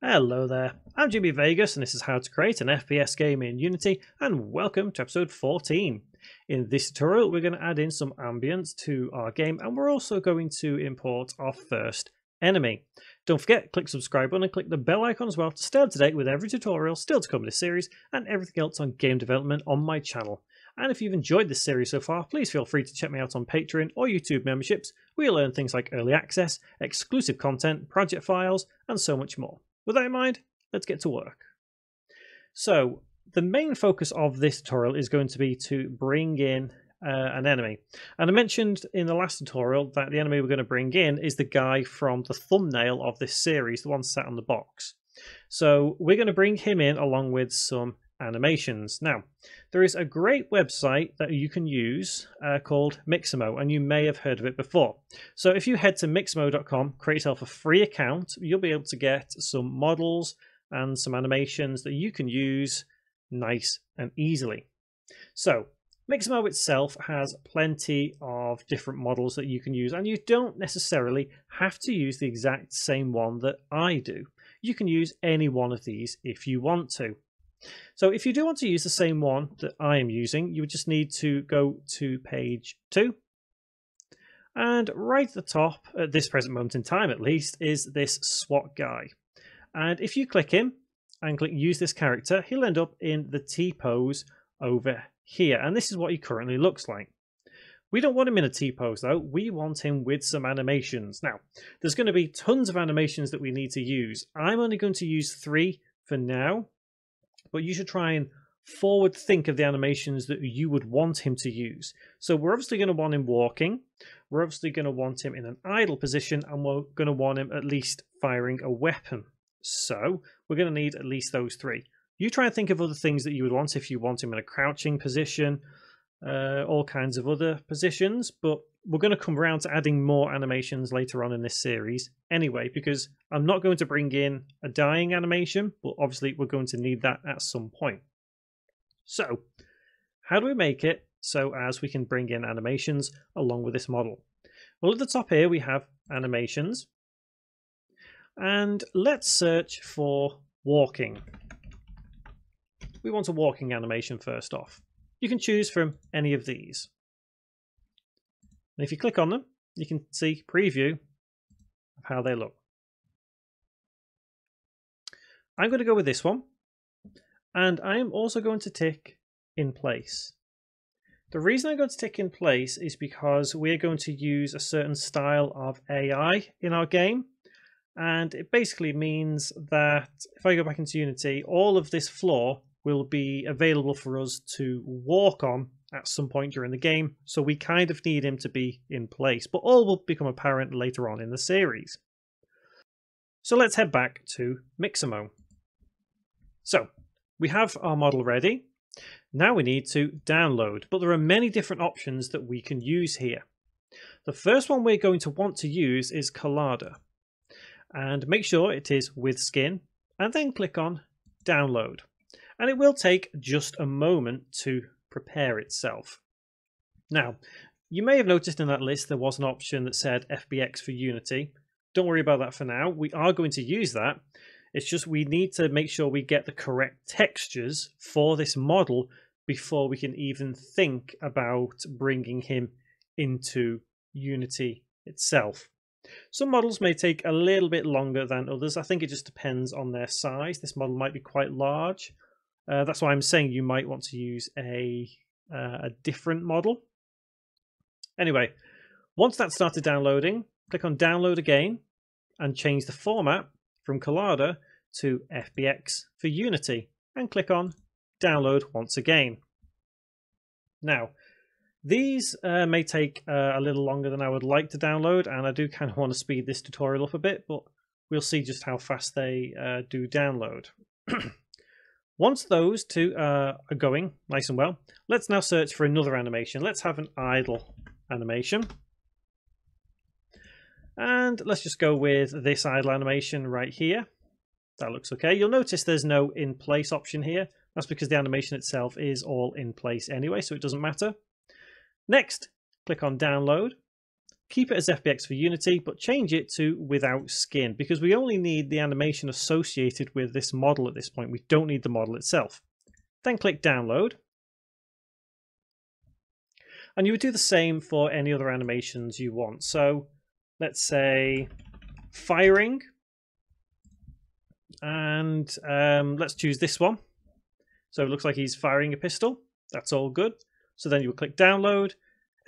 Hello there, I'm Jimmy Vegas and this is how to create an FPS game in Unity, and welcome to episode 14. In this tutorial we're going to add in some ambience to our game, and we're also going to import our first enemy. Don't forget, click subscribe button and click the bell icon as well to stay up to date with every tutorial still to come in this series and everything else on game development on my channel. And if you've enjoyed this series so far, please feel free to check me out on Patreon or YouTube memberships, where you'll learn things like early access, exclusive content, project files and so much more. With that in mind, let's get to work. So the main focus of this tutorial is going to be to bring in an enemy. And I mentioned in the last tutorial that the enemy we're going to bring in is the guy from the thumbnail of this series, the one sat on the box. So we're going to bring him in along with some animations. Now, there is a great website that you can use called Mixamo, and you may have heard of it before. So if you head to mixamo.com, create yourself a free account, you'll be able to get some models and some animations that you can use nice and easily. So Mixamo itself has plenty of different models that you can use, and you don't necessarily have to use the exact same one that I do. You can use any one of these if you want to. So if you do want to use the same one that I am using, you would just need to go to page 2, and right at the top, at this present moment in time at least, is this SWAT guy. And if you click him and click use this character, he'll end up in the T pose over here, and this is what he currently looks like. We don't want him in a T pose though, we want him with some animations. Now, there's going to be tons of animations that we need to use. I'm only going to use 3 for now, but you should try and forward think of the animations that you would want him to use. So we're obviously going to want him walking, we're obviously going to want him in an idle position, and we're going to want him at least firing a weapon. So we're going to need at least those 3. You try and think of other things that you would want, if you want him in a crouching position, all kinds of other positions, but we're going to come around to adding more animations later on in this series anyway, because I'm not going to bring in a dying animation, but obviously we're going to need that at some point. So how do we make it so as we can bring in animations along with this model? Well, at the top here we have animations, and let's search for walking. We want a walking animation first off. You can choose from any of these. And if you click on them, you can see preview of how they look. I'm going to go with this one, and I am also going to tick in place. The reason I'm going to tick in place is because we're going to use a certain style of AI in our game, and it basically means that if I go back into Unity, all of this floor will be available for us to walk on at some point during the game, so we kind of need him to be in place, but all will become apparent later on in the series. So let's head back to Mixamo. So we have our model ready. Now we need to download, but there are many different options that we can use here. The first one we're going to want to use is Collada, and make sure it is with skin, and then click on download, and it will take just a moment to prepare itself. Now, you may have noticed in that list there was an option that said FBX for Unity. Don't worry about that for now. We are going to use that. It's just we need to make sure we get the correct textures for this model before we can even think about bringing him into Unity itself. Some models may take a little bit longer than others. I think it just depends on their size. This model might be quite large. That's why I'm saying you might want to use a different model. Anyway, once that started downloading, click on download again and change the format from Collada to FBX for Unity and click on download once again. Now, these may take a little longer than I would like to download, and I do kind of want to speed this tutorial up a bit, but we'll see just how fast they do download. Once those two are going nice and well, let's now search for another animation. Let's have an idle animation. And let's just go with this idle animation right here. That looks okay. You'll notice there's no in place option here. That's because the animation itself is all in place anyway, so it doesn't matter. Next, click on download. Keep it as FBX for Unity, but change it to without skin, because we only need the animation associated with this model at this point. We don't need the model itself. Then click download. And you would do the same for any other animations you want. So let's say firing, and let's choose this one. So it looks like he's firing a pistol. That's all good. So then you would click download,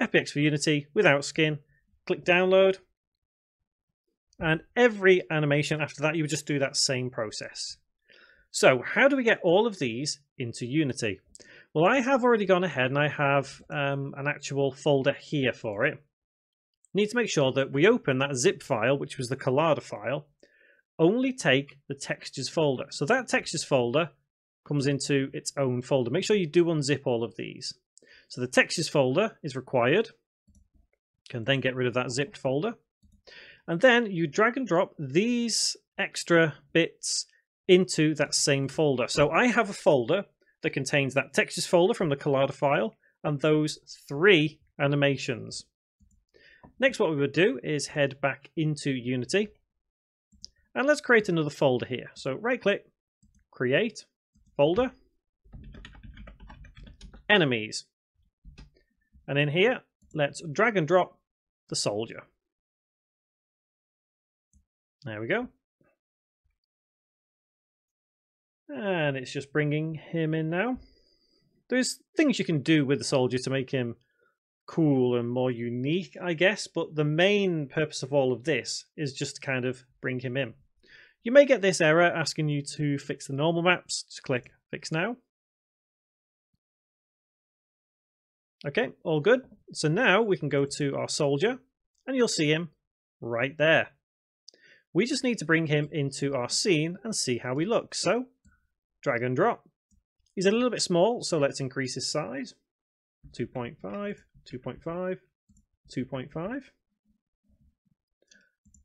FBX for Unity without skin, click download, and every animation after that you would just do that same process. So how do we get all of these into Unity? Well, I have already gone ahead and I have an actual folder here for it. Need to make sure that we open that zip file, which was the Collada file. Only take the textures folder. So that textures folder comes into its own folder. Make sure you do unzip all of these. So the textures folder is required. Can then get rid of that zipped folder. And then you drag and drop these extra bits into that same folder. So I have a folder that contains that textures folder from the Collada file and those three animations. Next, what we would do is head back into Unity and let's create another folder here. So right click, create folder, enemies. And in here, let's drag and drop the soldier. There we go. And it's just bringing him in now. There's things you can do with the soldier to make him cool and more unique, I guess, but the main purpose of all of this is just to kind of bring him in. You may get this error asking you to fix the normal maps. Just click fix now. Okay, all good. So now we can go to our soldier and you'll see him right there. We just need to bring him into our scene and see how he looks. So drag and drop. He's a little bit small, so let's increase his size. 2.5, 2.5, 2.5.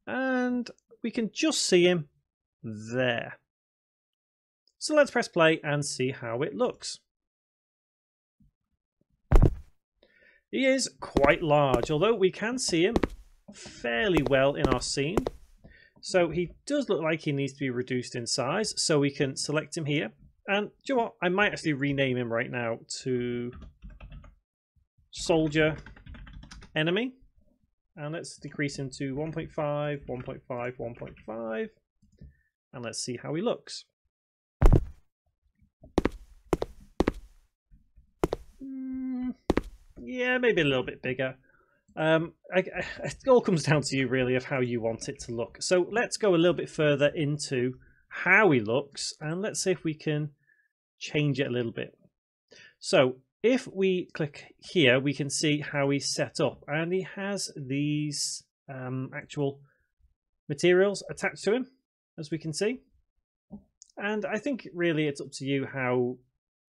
And we can just see him there. So let's press play and see how it looks. He is quite large, although we can see him fairly well in our scene. So he does look like he needs to be reduced in size, so we can select him here. And do you know what? I might actually rename him right now to Soldier Enemy. And let's decrease him to 1.5, 1.5, 1.5. And let's see how he looks. Yeah, maybe a little bit bigger. It all comes down to you really of how you want it to look. So let's go a little bit further into how he looks and let's see if we can change it a little bit. So if we click here, we can see how he's set up and he has these actual materials attached to him, as we can see. And I think really it's up to you how,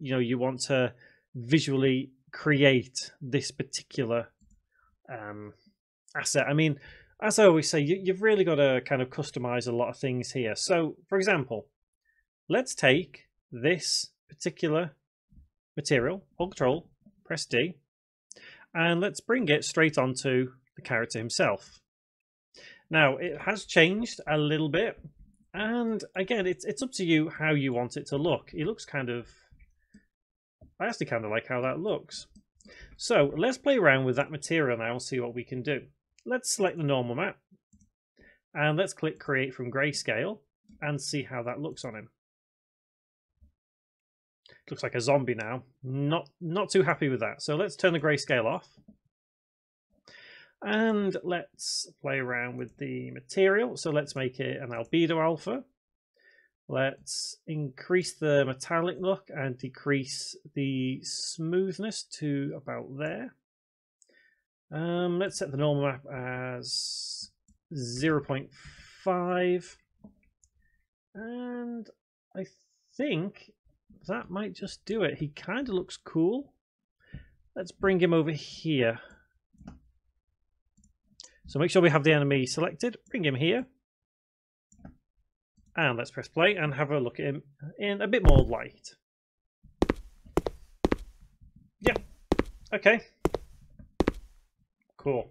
you know, you want to visually create this particular asset. I mean, as I always say, you've really got to kind of customize a lot of things here. So for example, let's take this particular material, hold control, press D, and let's bring it straight onto the character himself. Now it has changed a little bit, and again it's up to you how you want it to look. It looks kind of, I actually kind of like how that looks. So let's play around with that material now and see what we can do. Let's select the normal map and let's click create from grayscale and see how that looks on him. Looks like a zombie now. Not too happy with that. So let's turn the grayscale off and let's play around with the material. So let's make it an albedo alpha. Let's increase the metallic look and decrease the smoothness to about there. Let's set the normal map as 0.5. And I think that might just do it. He kind of looks cool. Let's bring him over here. So make sure we have the enemy selected. Bring him here. And let's press play and have a look at him in a bit more light. Yeah, okay. Cool.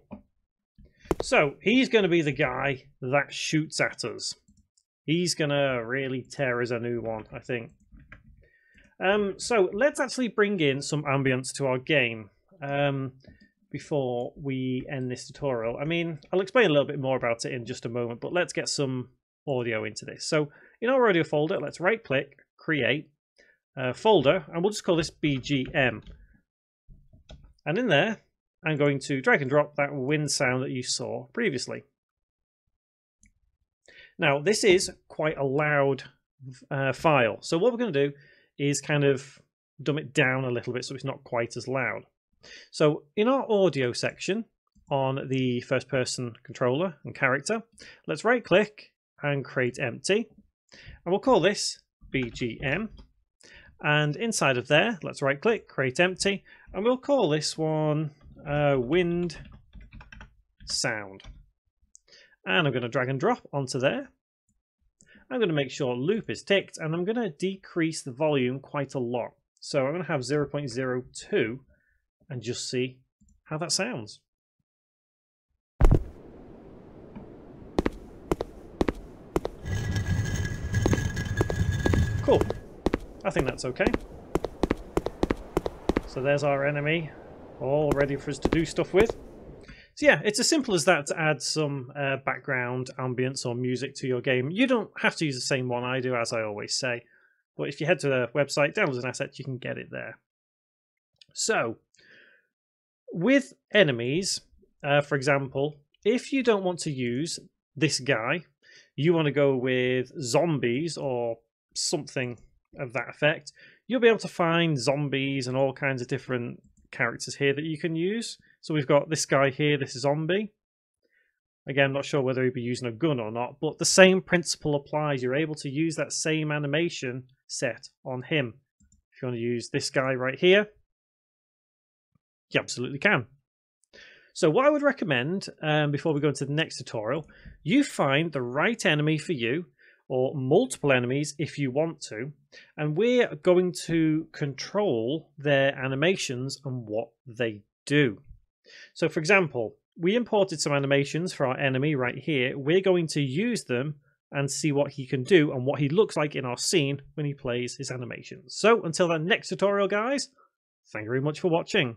So he's going to be the guy that shoots at us. He's going to really tear us a new one, I think. So let's actually bring in some ambience to our game before we end this tutorial. I mean, I'll explain a little bit more about it in just a moment, but let's get some audio into this. So in our audio folder, let's right click, create a folder, and we'll just call this BGM. And in there, I'm going to drag and drop that wind sound that you saw previously. Now, this is quite a loud file. So what we're going to do is kind of dumb it down a little bit so it's not quite as loud. So in our audio section on the first person controller and character, let's right click and create empty. And we'll call this BGM. And inside of there, let's right click, create empty. And we'll call this one wind sound. And I'm going to drag and drop onto there. I'm going to make sure loop is ticked, and I'm going to decrease the volume quite a lot. So I'm going to have 0.02 and just see how that sounds. Cool. I think that's okay. So there's our enemy, all ready for us to do stuff with. So yeah, it's as simple as that to add some background, ambience or music to your game. You don't have to use the same one I do, as I always say. But if you head to the website, downloads an asset, you can get it there. So, with enemies, for example, if you don't want to use this guy, you want to go with zombies or something of that effect, you'll be able to find zombies and all kinds of different characters here that you can use. So we've got this guy here, this zombie. Again, not sure whether he'd be using a gun or not, but the same principle applies. You're able to use that same animation set on him. If you want to use this guy right here, you absolutely can. So what I would recommend, before we go into the next tutorial, you find the right enemy for you, or multiple enemies if you want to, and we're going to control their animations and what they do. So for example, we imported some animations for our enemy right here. We're going to use them and see what he can do and what he looks like in our scene when he plays his animations. So until that next tutorial, guys, thank you very much for watching.